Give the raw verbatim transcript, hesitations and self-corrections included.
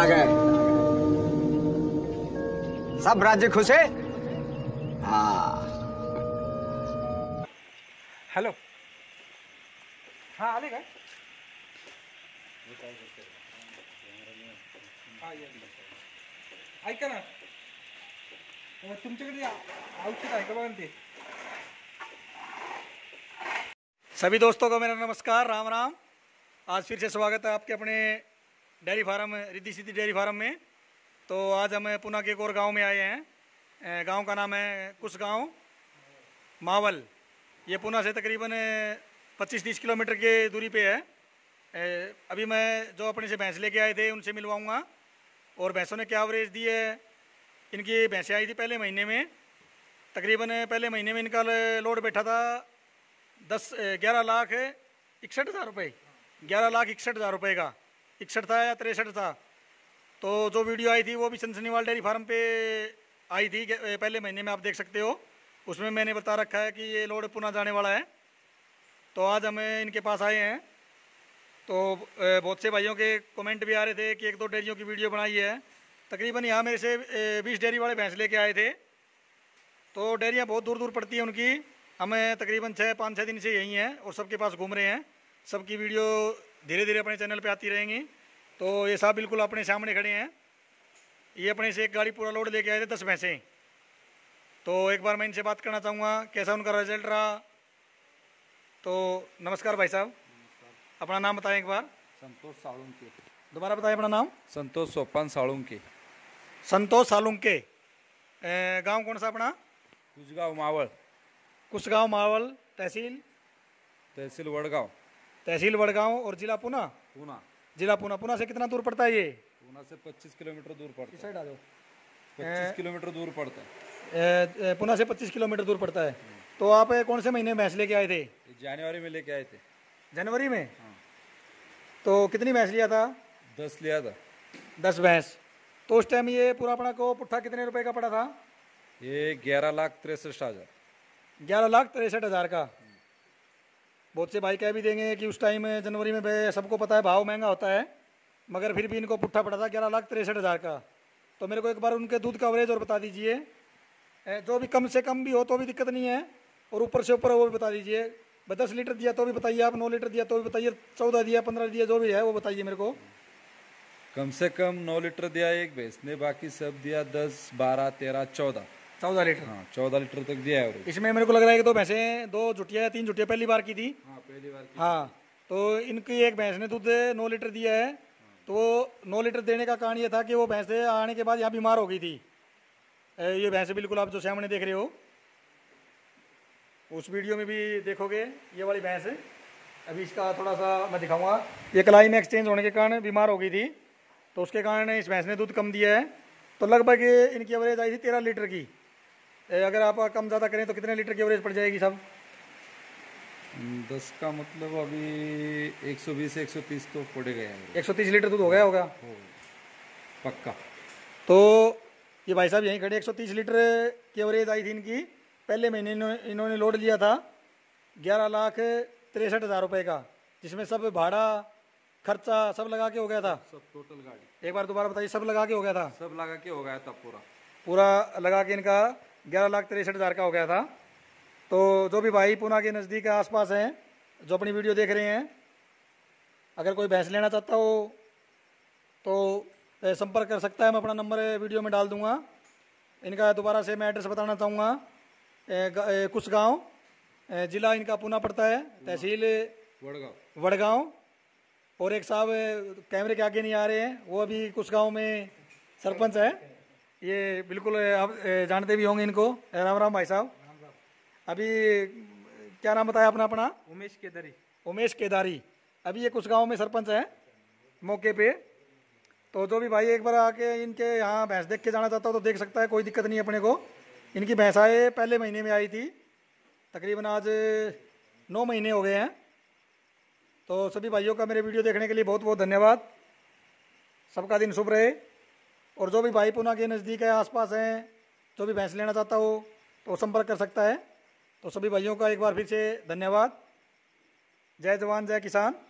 आ गए। सब राज्य खुश है। हाँ हेलो। हाँ आले गए। ऐका ना तुमच्याकडे औषध आहे का बघा ते। सभी दोस्तों को मेरा नमस्कार, राम राम। आज फिर से स्वागत है आपके अपने dairy farm Riddhi Siddhi dairy farm में। तो आज हम पुना के एक और गाँव में आए हैं। गांव का नाम है कुसगांव मावल। ये पुना से तकरीबन पच्चीस तीस किलोमीटर के दूरी पे है। अभी मैं जो अपने से भैंस लेके आए थे उनसे मिलवाऊंगा और भैंसों ने क्या एवरेज दी है। इनकी भैंसें आई थी पहले महीने में, तकरीबन पहले महीने में इनका लोड बैठा था दस ग्यारह लाख इकसठ हज़ार रुपये ग्यारह लाख इकसठ हज़ार रुपये का इकसठ था या तिरसठ था। तो जो वीडियो आई थी वो भी सनसनीवाल डेयरी फार्म पे आई थी पहले महीने में, आप देख सकते हो। उसमें मैंने बता रखा है कि ये लोड पुना जाने वाला है। तो आज हम इनके पास आए हैं। तो बहुत से भाइयों के कमेंट भी आ रहे थे कि एक दो डेयरियों की वीडियो बनाई है। तकरीबन यहाँ मेरे से बीस डेयरी वाले भैंस लेके आए थे। तो डेयरियाँ बहुत दूर दूर पड़ती हैं उनकी। हमें तकरीबन छः पाँच छः दिन से यहीं हैं और सबके पास घूम रहे हैं। सबकी वीडियो धीरे धीरे अपने चैनल पे आती रहेंगी। तो ये साहब बिल्कुल अपने सामने खड़े हैं। ये अपने से एक गाड़ी पूरा लोड लेके आए थे, दस भैंसें। तो एक बार मैं इनसे बात करना चाहूँगा कैसा उनका रिजल्ट रहा। तो नमस्कार भाई साहब, अपना नाम बताएं एक बार। संतोष सालुंग के। दोबारा बताएं अपना नाम। संतोष सोपान सालुंग के। संतोष सालुंग के। गाँव कौन सा अपना? कुसगाँव मावल। कुसगाँव मावल, तहसील तहसील वडगाँव। तहसील वडगाँव और जिला पुना। पुना जिला पुना। पुना से कितना दूर पड़ता है ये? पुना से पच्चीस किलोमीटर दूर पड़ता है। इस साइड आ जाओ। पच्चीस किलोमीटर दूर पड़ता है। पुना से पच्चीस किलोमीटर दूर पड़ता है। तो आप कौन से महीने भैंस लेके आए थे? जनवरी में लेके आए थे। जनवरी में। हाँ। तो कितनी भैंस लिया था? दस लिया था। दस भैंस। तो उस टाइम ये पूरा अपना को पुट्ठा कितने रुपये का पड़ा था? ये ग्यारह लाख तिरसठ हज़ार ग्यारह लाख तिरसठ हज़ार का। बहुत से भाई कह भी देंगे कि उस टाइम जनवरी में सबको पता है भाव महंगा होता है, मगर फिर भी इनको पुट्ठा पड़ा था ग्यारह लाख तिरसठ हज़ार का। तो मेरे को एक बार उनके दूध का एवरेज और बता दीजिए, जो भी कम से कम भी हो तो भी दिक्कत नहीं है, और ऊपर से ऊपर वो भी बता दीजिए। दस लीटर दिया तो भी बताइए आप, नौ लीटर दिया तो भी बताइए, चौदह दिया, पंद्रह दिया, जो भी है वो बताइए मेरे को। कम से कम नौ लीटर दिया एक भैंस ने, बाकी सब दिया दस बारह तेरह चौदह चौदह लीटर। हाँ, चौदह लीटर तक दिया है। इसमें मेरे को लग रहा है कि दो भैंसें, दो जुटिया तीन जुटिया पहली बार की थी। हाँ, पहली बार की। हाँ, तो इनकी एक भैंस ने दूध नौ लीटर दिया है। हाँ। तो नौ लीटर देने का कारण ये था कि वो भैंसें आने के बाद यहाँ बीमार हो गई थी। ये भैंसें बिल्कुल आप जो सामने देख रहे हो, उस वीडियो में भी देखोगे ये वाली भैंस। अभी इसका थोड़ा सा मैं दिखाऊँगा। ये कलाई में एक्सचेंज होने के कारण बीमार हो गई थी, तो उसके कारण इस भैंस ने दूध कम दिया है। तो लगभग इनकी एवरेज आई थी तेरह लीटर की। अगर आप कम ज़्यादा करें तो कितने लीटर की एवरेज पड़ जाएगी साहब? दस का मतलब अभी एक सौ बीस एक सौ तीस तो पड़े गए हैं। एक सौ तीस लीटर दूध हो गया होगा पक्का। तो ये भाई साहब यहीं खड़े। एक सौ तीस लीटर की एवरेज आई थी इनकी। पहले महीने इन्होंने लोड लिया था ग्यारह लाख तिरसठ हज़ार रुपये का, जिसमें सब भाड़ा खर्चा सब लगा के हो गया था। सब टोटल गाड़ी। एक बार दोबारा बताइए, सब लगा के हो गया था? सब लगा के हो गया था, पूरा पूरा लगा के इनका ग्यारह लाख तिरसठ हज़ार का हो गया था। तो जो भी भाई पुना के नज़दीक आसपास हैं जो अपनी वीडियो देख रहे हैं, अगर कोई भैंस लेना चाहता हो तो संपर्क कर सकता है। मैं अपना नंबर वीडियो में डाल दूंगा। इनका दोबारा से मैं एड्रेस बताना चाहूँगा। कुसगाँव, ज़िला इनका पुना पड़ता है, तहसील वडगाँव वडगाँव और एक साहब कैमरे के आगे नहीं आ रहे हैं, वो अभी कुसगाँव में सरपंच है। ये बिल्कुल आप जानते भी होंगे इनको। राम राम भाई साहब। अभी क्या नाम बताया अपना? अपना उमेश केदारी। उमेश केदारी। अभी ये कुसगाँव में सरपंच है मौके पे। तो जो भी भाई एक बार आके इनके यहाँ भैंस देख के जाना चाहता हो तो देख सकता है, कोई दिक्कत नहीं है अपने को। इनकी भैंसाएँ पहले महीने में आई थी, तकरीबन आज नौ महीने हो गए हैं। तो सभी भाइयों का मेरे वीडियो देखने के लिए बहुत बहुत धन्यवाद। सबका दिन शुभ रहे। और जो भी भाई पुना के नज़दीक है आसपास हैं, जो भी भैंस लेना चाहता हो तो संपर्क कर सकता है। तो सभी भाइयों का एक बार फिर से धन्यवाद। जय जवान जय किसान।